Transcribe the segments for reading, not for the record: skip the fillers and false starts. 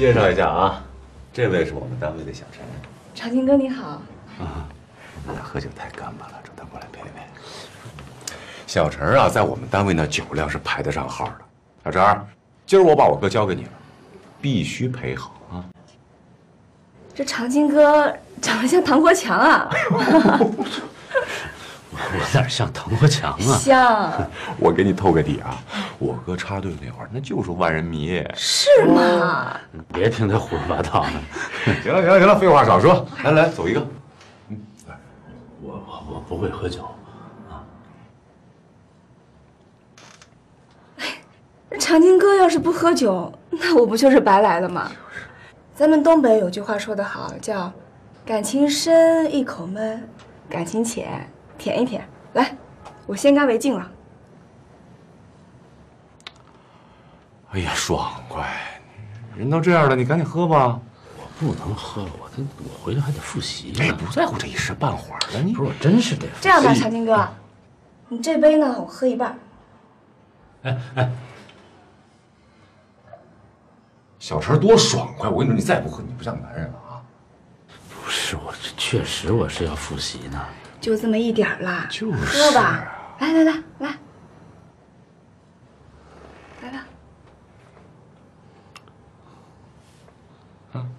介绍一下啊，这位是我们单位的小陈。长青哥你好。啊，你俩喝酒太干巴了，主动过来陪陪。小陈啊，在我们单位呢，酒量是排得上号的。小陈，今儿我把我哥交给你了，必须陪好啊。这长青哥长得像唐国强啊。我哪像唐国强啊？像。我给你透个底啊，我哥插队那会儿，那就是万人迷。是吗？别听他胡说八道了。行了行了行了，废话少说，来来走一个。嗯，来，我不会喝酒啊。哎，长青哥要是不喝酒，那我不就是白来了吗？就是。咱们东北有句话说得好，叫“感情深一口闷，感情浅”。 舔一舔，来，我先干为敬了。哎呀，爽快！人都这样了，你赶紧喝吧。我不能喝，我回来还得复习呢。哎，不在乎这一时半会儿了，你不是我真是得这样吧，长青哥，你这杯呢，我喝一半。哎哎，小陈多爽快！我跟你说，你再不喝，你不像男人了啊！不是我，这确实我是要复习呢。 就这么一点儿啦，就是、啊、喝吧，来来来来，来吧。嗯嗯，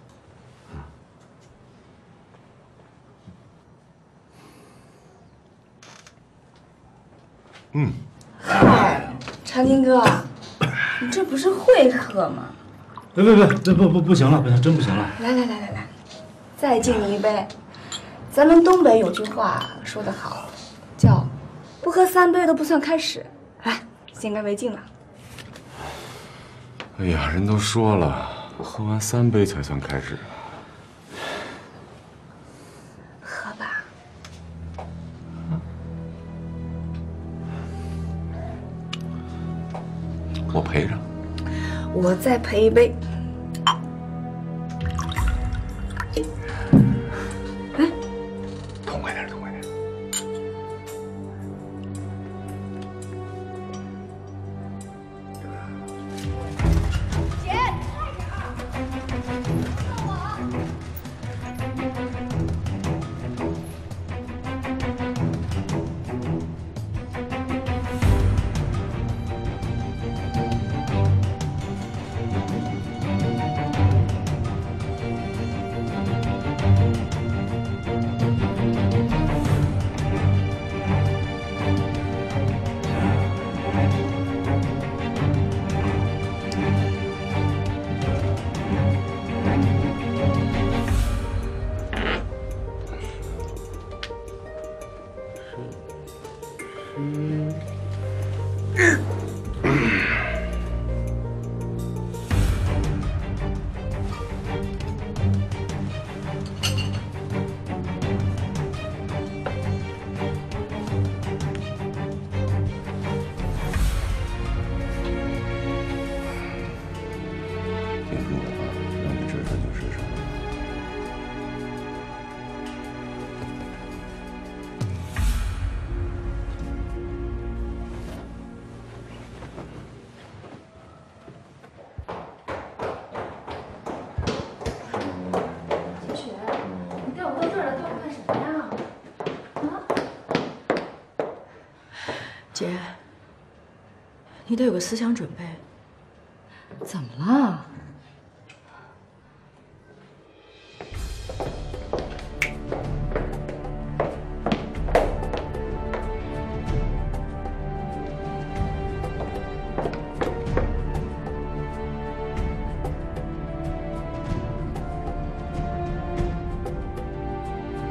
嗯。嗨，长青哥，你这不是会喝吗？别别别，这不行了，不行，真不行了。来来来来来，再敬你一杯。 咱们东北有句话说得好，叫“不喝三杯都不算开始”。来，先干为敬了。哎呀，人都说了，喝完三杯才算开始。喝吧。我陪着。我再陪一杯。 姐，你得有个思想准备。怎么了？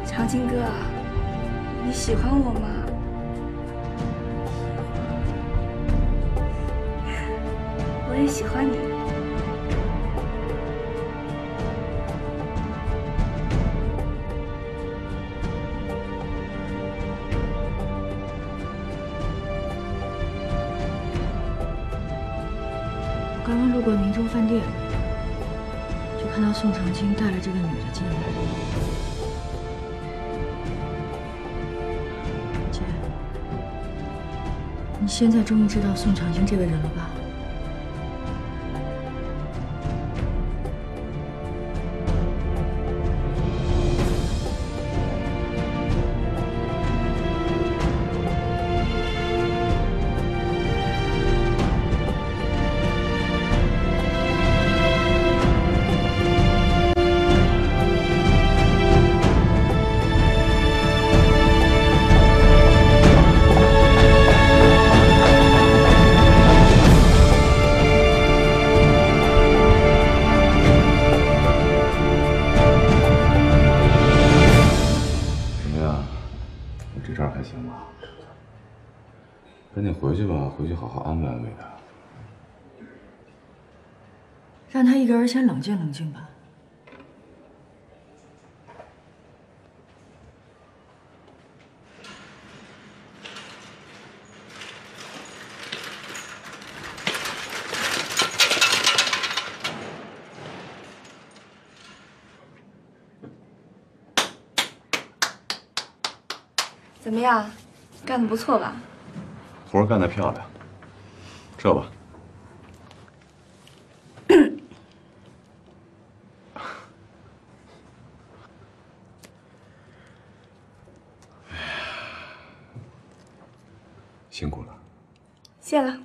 长青哥，你喜欢我吗？ 我也喜欢你。我刚刚路过明州饭店，就看到宋长青带了这个女的进来。姐，你现在终于知道宋长青这个人了吧？你回去吧，回去好好安慰安慰他。让他一个人先冷静冷静吧。怎么样，干得不错吧？ 活干得漂亮，这吧，辛苦了，谢了。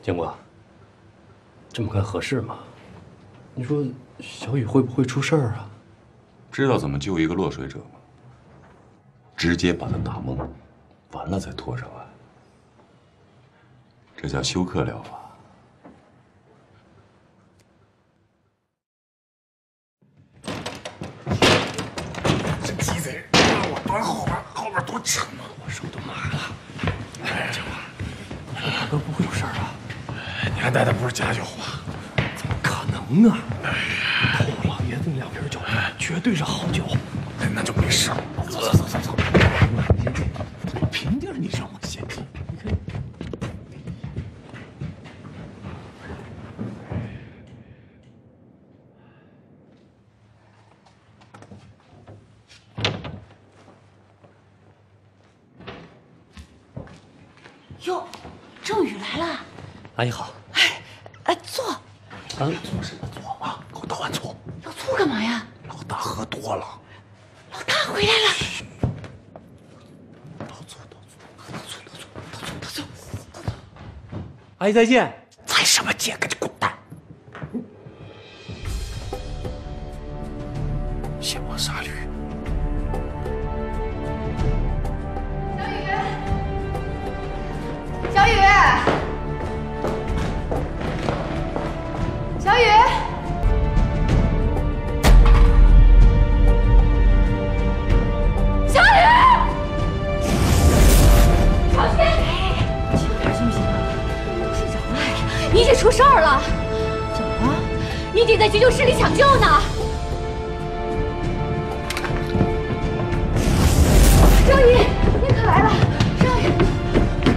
建国。 这么干合适吗？你说小雨会不会出事儿啊？知道怎么救一个落水者吗？直接把他打懵，完了再拖上岸。这叫休克疗法。这鸡贼，让我端后边，后边多沉啊！我手都麻了。哎，建国，你说大哥不会有事儿吧？ 你看带的不是假酒吧？怎么可能呢？哎呀，老爷子那两瓶酒绝对是好酒，那就没事了。走走走走走，先住，我平地儿你让我先住。哟，郑宇来了，阿姨好。 做什么做啊？给我倒碗醋。要醋干嘛呀？老大喝多了。老大回来了。倒醋。阿姨再见。再什么见，赶紧滚蛋！闲话少叙。小雨，小雨。 小雨，小雨，小雨，小点行不行啊？都睡着了，哎呀，你姐出事儿了，怎么了？你姐在急救室里抢救呢。张宇，你可来了，张宇，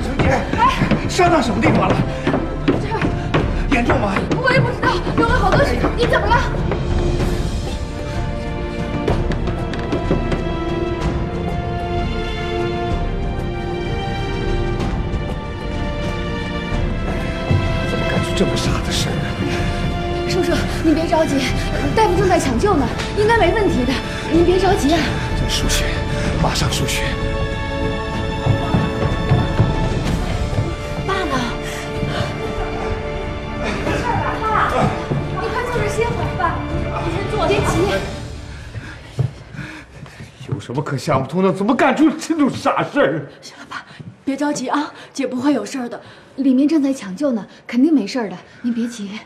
小姐，哎，伤到什么地方了？ 严重吗？我也不知道，流了好多血。你怎么了？怎么干出这么傻的事儿？叔叔，您别着急，大夫正在抢救呢，应该没问题的。您别着急啊。这输血，马上输血。 有什么可想不通的？怎么干出这种傻事儿？行了，爸，别着急啊，姐不会有事儿的。里面正在抢救呢，肯定没事儿的，您别急。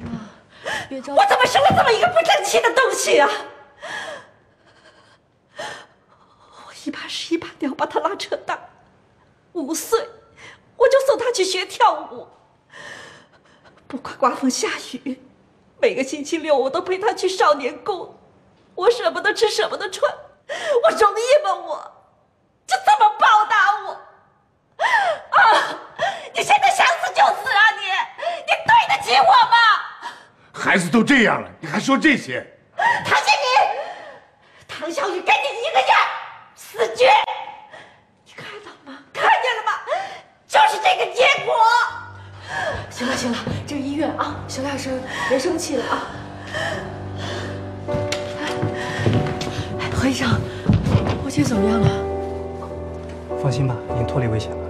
妈，别着急。我怎么生了这么一个不争气的东西啊！我一把屎一把尿把他拉扯大，5岁我就送他去学跳舞，不管刮风下雨。 每个星期6，我都陪他去少年宫，我舍不得吃，舍不得穿，我容易吗？我就这么报答我？啊！你现在想死就死啊你！你对得起我吗？孩子都这样了，你还说这些？唐心怡，唐小雨跟你一个样，死绝！你看到吗？看见了吗？就是这个结果。 行了行了，这是医院啊，小点声，别生气了啊。哎，何医生，我姐怎么样了？放心吧，已经脱离危险了。